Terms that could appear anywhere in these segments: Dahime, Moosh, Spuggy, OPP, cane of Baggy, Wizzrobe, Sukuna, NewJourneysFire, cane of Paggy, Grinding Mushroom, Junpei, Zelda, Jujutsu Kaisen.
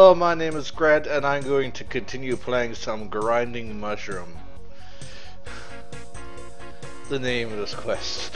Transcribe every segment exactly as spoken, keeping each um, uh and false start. Hello, my name is Grant, and I'm going to continue playing some Grinding Mushroom. The name of this quest.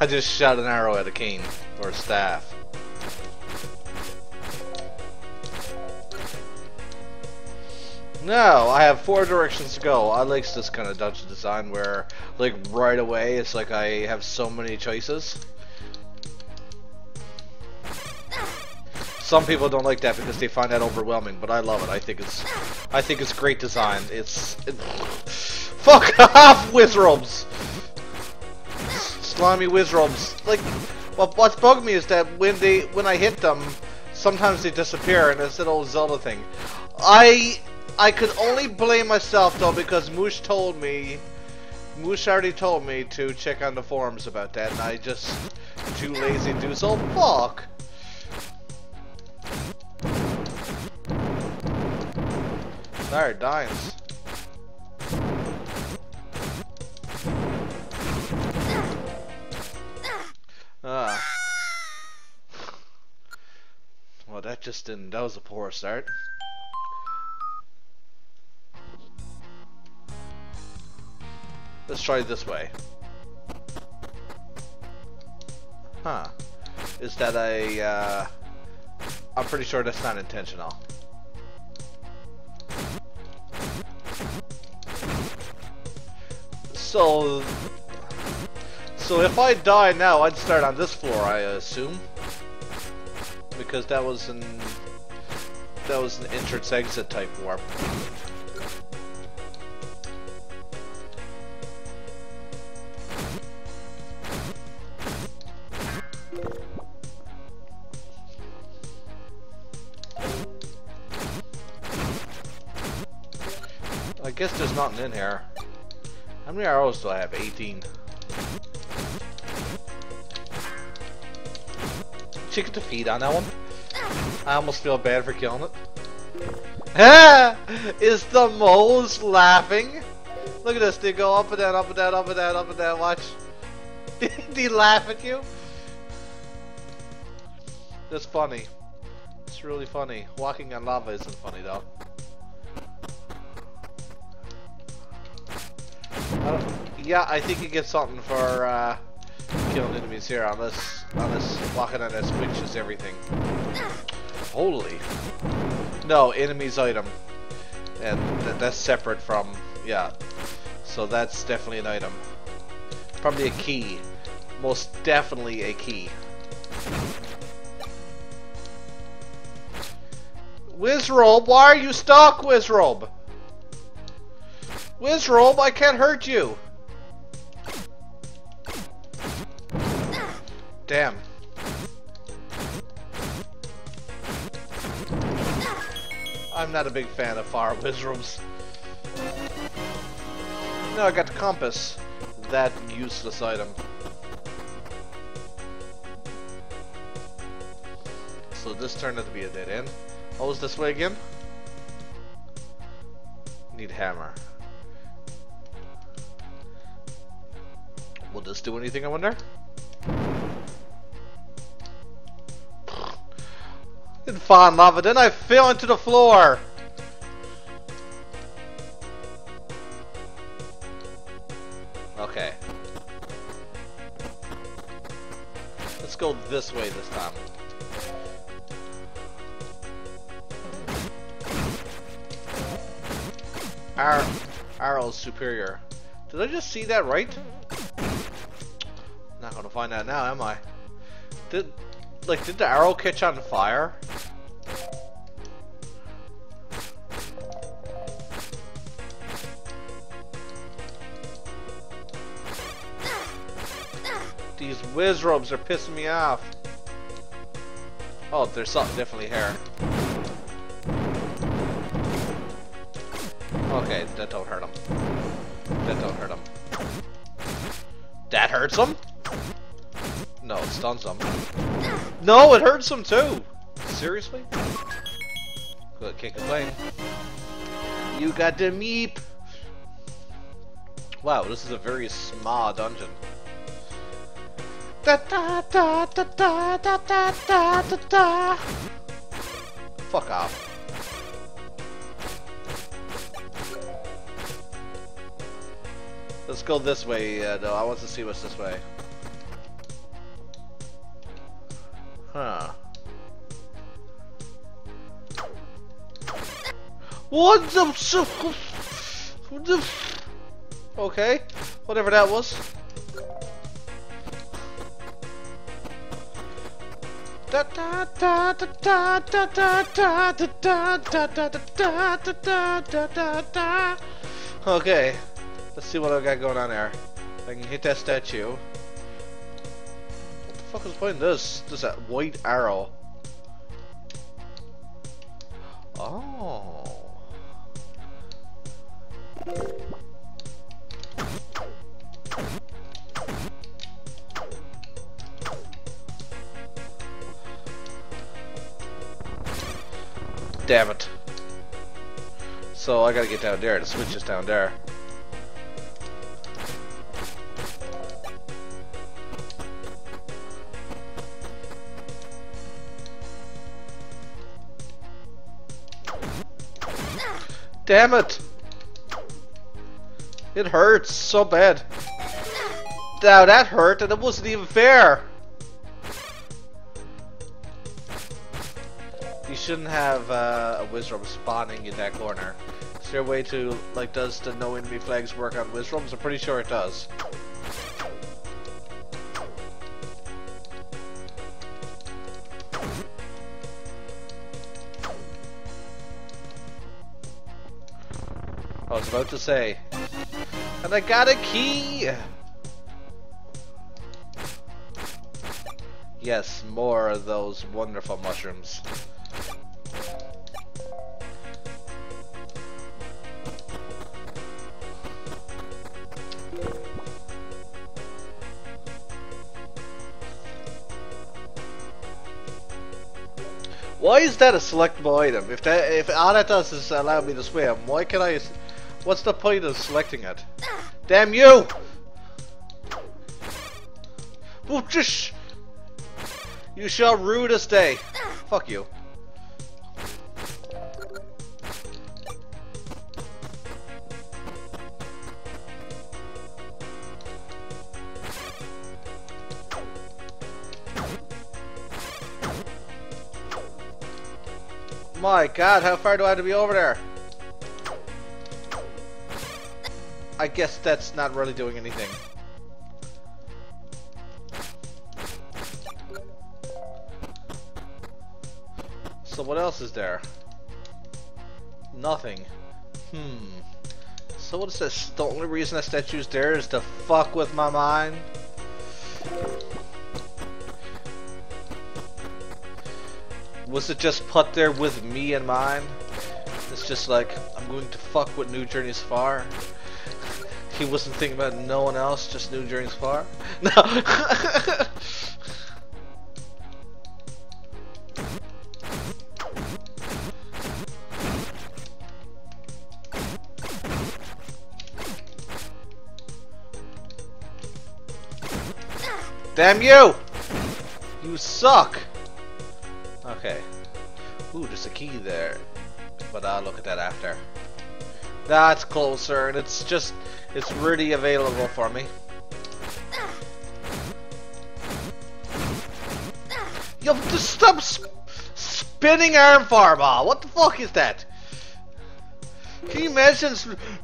I just shot an arrow at a cane, or a staff. No, I have four directions to go. I like this kind of dungeon design where, like, right away, it's like I have so many choices. Some people don't like that because they find that overwhelming, but I love it. I think it's, I think it's great design. It's, it's fuck off, Wizzrobes, slimy Wizzrobes. Like, what what's bugged me is that when they when I hit them, sometimes they disappear, and it's that old Zelda thing. I I could only blame myself though because Moosh told me, Moosh already told me to check on the forums about that, and I just too lazy to do so. Fuck. There, dimes. Ah. Well, that just didn't. That was a poor start. Let's try this way. Huh. Is that a, uh... I'm pretty sure that's not intentional. So, so if I die now, I'd start on this floor, I assume, because that was an that was an entrance-exit type warp. I guess there's nothing in here. How many arrows do I have? eighteen. Chicken to feed on that one. I almost feel bad for killing it. Is the moles laughing? Look at this, they go up and down, up and down, up and down, up and down, watch. They laugh at you? That's funny. It's really funny. Walking on lava isn't funny though. I yeah, I think you get something for uh, killing enemies here, unless, unless walking on that switch is everything. Holy. No, enemy's item. And th that's separate from, yeah. So that's definitely an item. Probably a key. Most definitely a key. Wizzrobe, why are you stuck, Wizzrobe? Wizzrobe, I can't hurt you! Damn. I'm not a big fan of fire Wizzrobes. No, I got the compass. That useless item. So this turned out to be a dead end. Oh, was this way again? Need hammer. Will this do anything, I wonder? Didn't fall in lava, then I fell into the floor! Okay. Let's go this way this time. Our arrow's superior. Did I just see that right? Not gonna find out now, am I? Did like did the arrow catch on fire? These Wizzrobes are pissing me off. Oh, there's something definitely here. Okay, that don't hurt them. That don't hurt them. That hurts them? No, it stuns them. No, it hurts them too! Seriously? Good, can't complain. You got the meep! Wow, this is a very small dungeon. Da da da da da da da da da da. Fuck off. Let's go this way. Uh, no, I want to see what's this way. Huh. What the so? What the? Okay, whatever that was. Da da da da da da da da da da da da da da. Okay. Let's see what I got going on there. I can hit that statue. What the fuck is pointing this? Just that white arrow. Oh. Damn it. So I gotta get down there. The switch is down there. Damn it! It hurts so bad. Now that hurt, and it wasn't even fair. You shouldn't have uh, a Wizzrobe spawning in that corner. Is there a way to, like, does the no enemy flags work on Wizzrobes? I'm pretty sure it does. I was about to say, and I got a key! Yes, more of those wonderful mushrooms. Why is that a selectable item? If that, if all that does is allow me to swim, why can I? What's the point of selecting it? Damn you! Whoosh! You shall rue this day. Fuck you. My God, how far do I have to be over there? I guess that's not really doing anything. So what else is there? Nothing. Hmm. So what is this? The only reason that statue's there is to fuck with my mind? Was it just put there with me in mind? It's just like, I'm going to fuck with New Journey's Far. He wasn't thinking about no one else, just New Journey's Far. No. Damn you! You suck. Okay. Ooh, there's a key there, but I'll look at that after. That's closer, and it's just, it's really available for me. Yo, just stop sp spinning arm fireball! What the fuck is that? Can you imagine?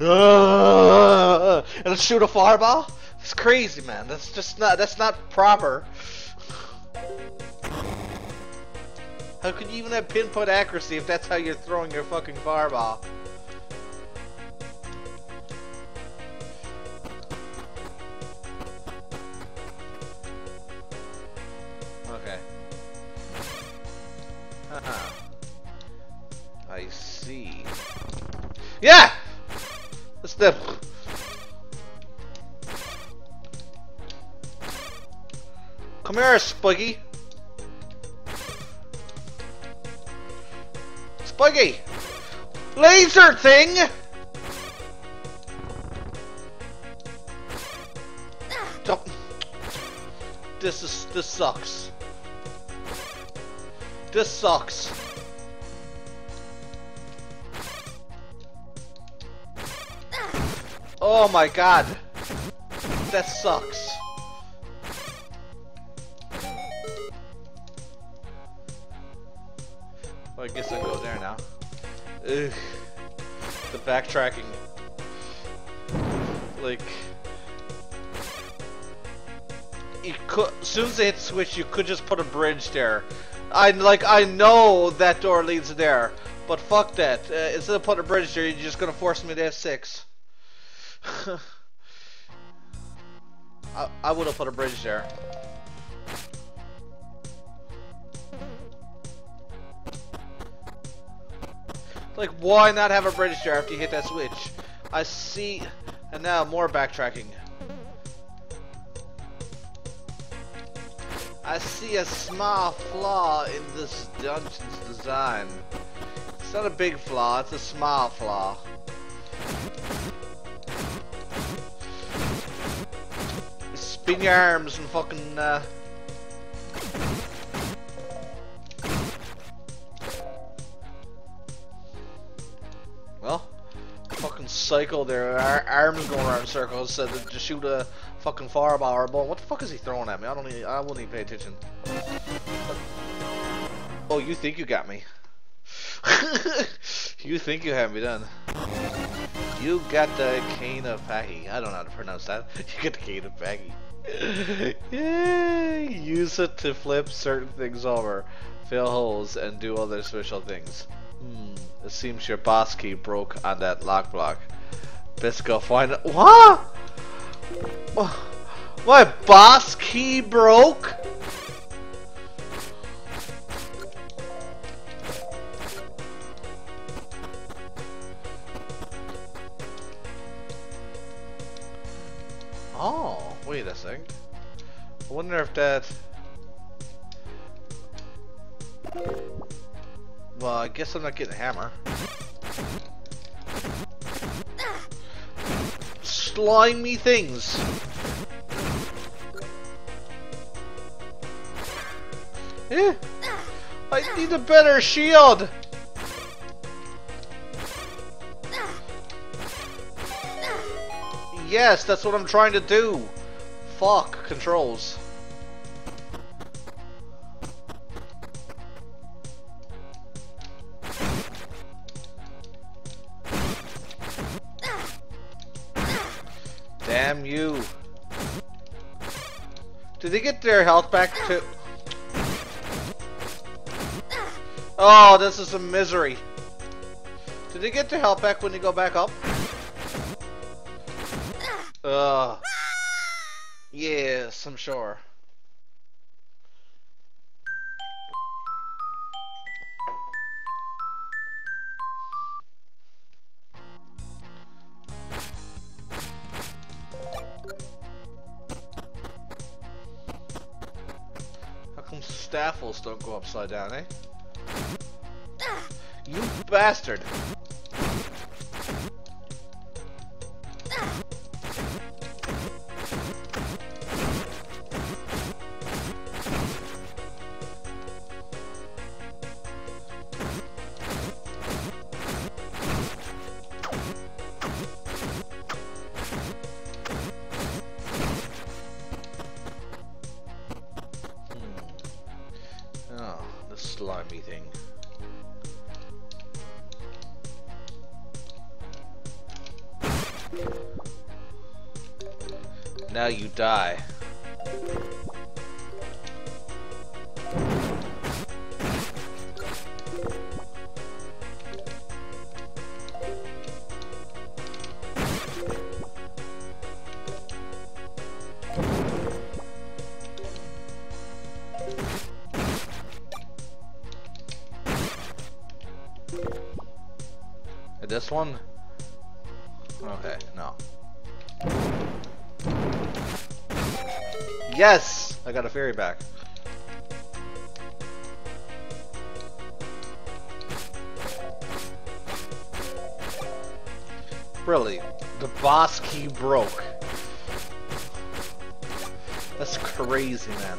Uh, it'll shoot a fireball? It's crazy, man. That's just not, that's not proper. How could you even have pinpoint accuracy if that's how you're throwing your fucking fireball? Uh-huh. I see. Yeah! Let's dip. Come here, Spuggy. Spuggy! Laser thing! This is this sucks. This sucks. Oh my god. That sucks. Well, I guess I go there now. Ugh. The backtracking. Like, you could, as soon as they hit switch, you could just put a bridge there. I like, I know that door leads there, but fuck that. Uh, instead of putting a bridge there, you're just gonna force me to have six. I, I would have put a bridge there. Like, why not have a bridge there after you hit that switch? I see, and now more backtracking. I see a small flaw in this dungeon's design. It's not a big flaw, it's a small flaw. Spin your arms and fucking, uh... well, fucking cycle there, our arms going around in circles, so to just shoot a fucking fireball or a ball. What the fuck is he throwing at me? I don't even, I wouldn't even pay attention. Oh, you think you got me. You think you have me done. You got the cane of Paggy. I don't know how to pronounce that. You got the cane of Baggy. Yeah, use it to flip certain things over, fill holes, and do other special things. Hmm, it seems your boss key broke on that lock block. Best go find it. What? My boss key broke? Oh, wait a sec. I wonder if that... well, I guess I'm not getting a hammer. Slimy things! Eh? I need a better shield! Yes, that's what I'm trying to do! Fuck, controls. Damn you. Did they get their health back too? Oh, this is some misery. Did they get their health back when they go back up? Uh, yes, I'm sure. Staffles don't go upside down, eh? You bastard! Slimy thing. Now you die. This one? Okay, no. Yes! I got a fairy back. Really? The boss key broke. That's crazy, man.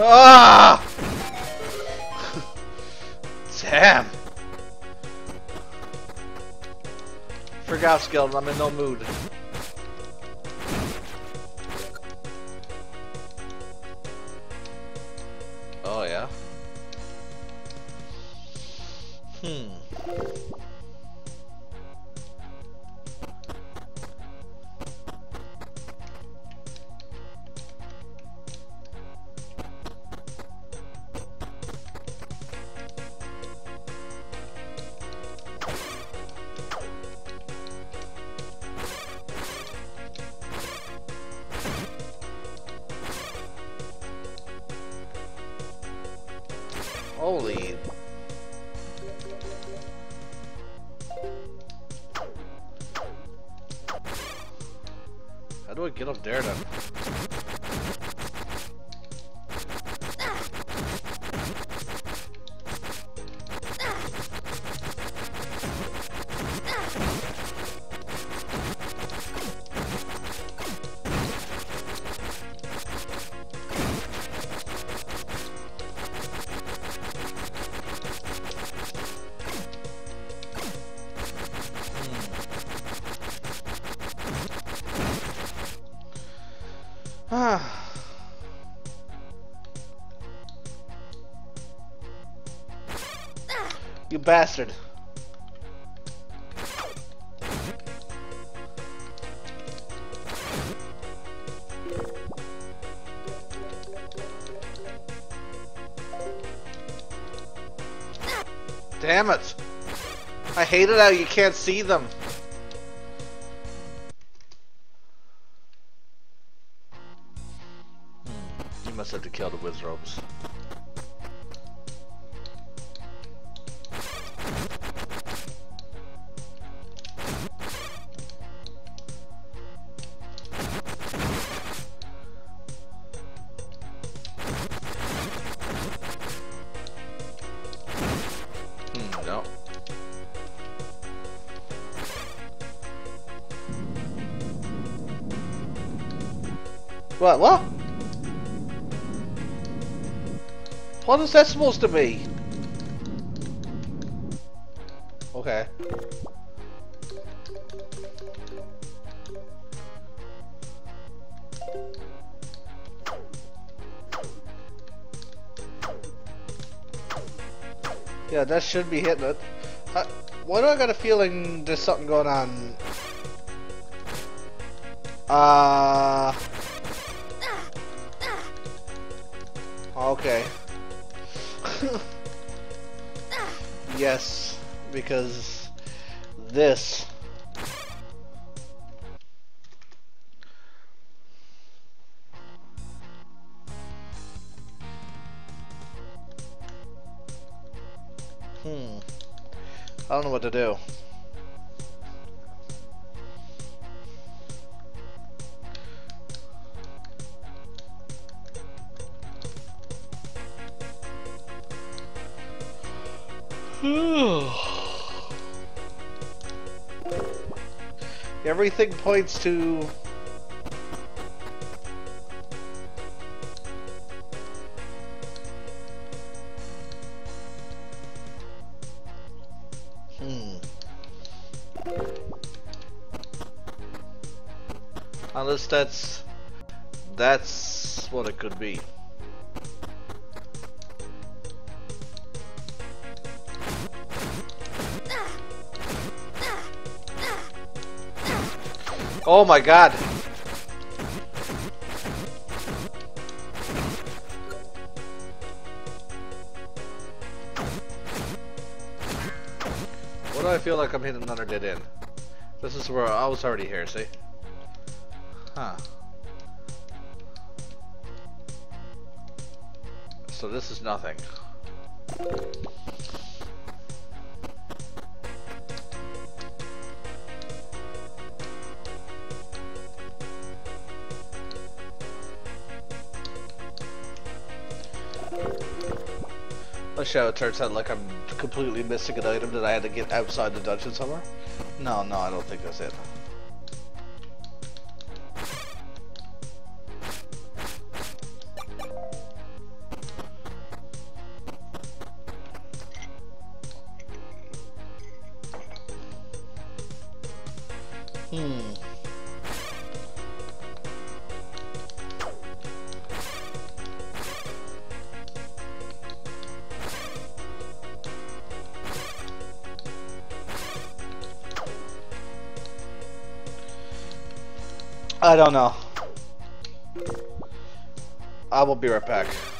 Ah! Damn! Forgot Skeleton, I'm in no mood. Oh yeah? Hmm. Holy. How do I get up there then? Ah. You bastard. Damn it. I hate it how you can't see them. Must have to kill the Wizzrobes. Hmm, no. What, what? What is that supposed to be? Okay. Yeah, that should be hitting it. Uh, why do I got a feeling there's something going on? Uh... Okay. Yes, because this. Hmm. I don't know what to do. Everything points to hmm. Unless that's that's what it could be. Oh my god! What do I feel like I'm hitting another dead end? This is where I was already here, see? Huh. So this is nothing. especially how it turns out like I'm completely missing an item that I had to get outside the dungeon somewhere. No, no, I don't think that's it. I don't know. I will be right back.